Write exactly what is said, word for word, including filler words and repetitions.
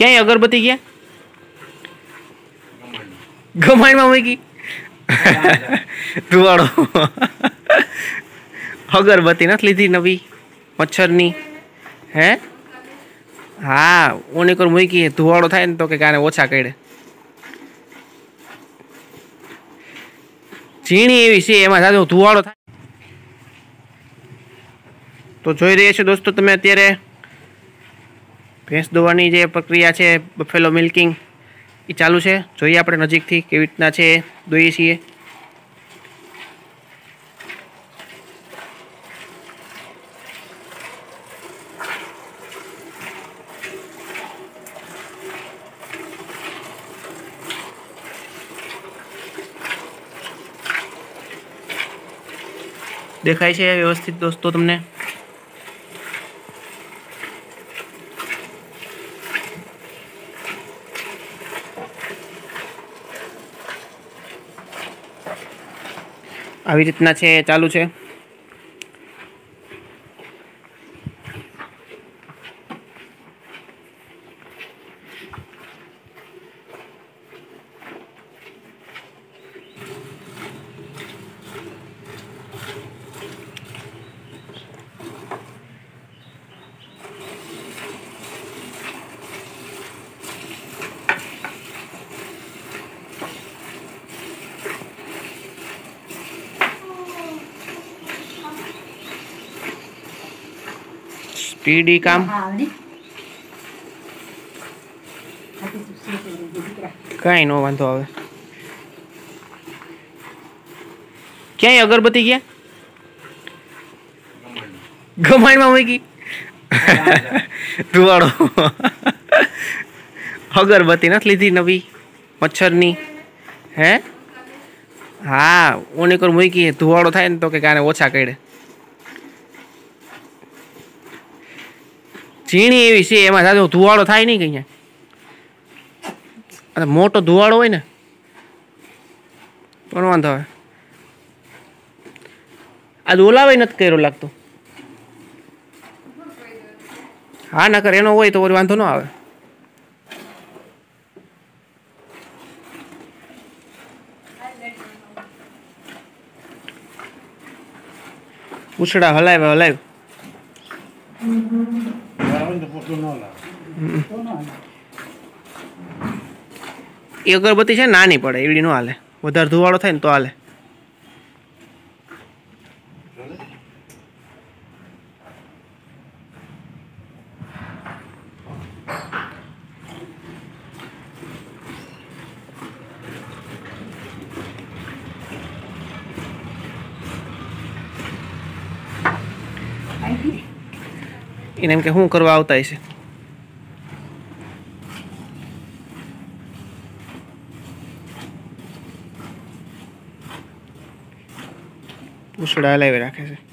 क्या है अगरबत्ती क्या घुमाई मामे की धुआड़ो अगरबत्ती न लीधी नवी मच्छरनी है हाँ ओने कर मूकी धुआड़ो थाय तो के काने ओछा कड़े झीणी एवी छे एमां जाजो धुआड़ो थाय। तो जोई रह्या छो दोस्तों तमे अत्यारे भैंस दोवानी जे प्रक्रिया छे बफेलो मिल्किंग ई चालू छे। जोईए आपणे नजीकथी केवी रीतना छे दोईए छीए। देखाय छे व्यवस्थित दोस्तों तमने। આવી રીતના છે ચાલू છે। स्पीडी काम कई नो वांधो आवे। क्या है अगरबत्ती क्या घमाई मामे की धुआड़ो अगरबत्ती न लीधी नवी मच्छरनी है हाँ ओने कर मूकी धुआड़ो थाय तो के काने ओछा कड़े झीणी एवी छे एमां जाजो धुआड़ो थाय नहीं कहीं अने मोटो धुआड़ो होय ने पण वांधो आवे। आ ओलावे नत कर्यो लागतो हाँ नकर एनो होय तो वांधो न आवे। उछड़ा हलाव हलाव अगरबत्ती है ना नहीं पड़े एवडी नो हाले वधार धुआड़ो थाय तो हाले। इने एम के हूँ करवा आवता हशे उछड़ा लावी राखे छे।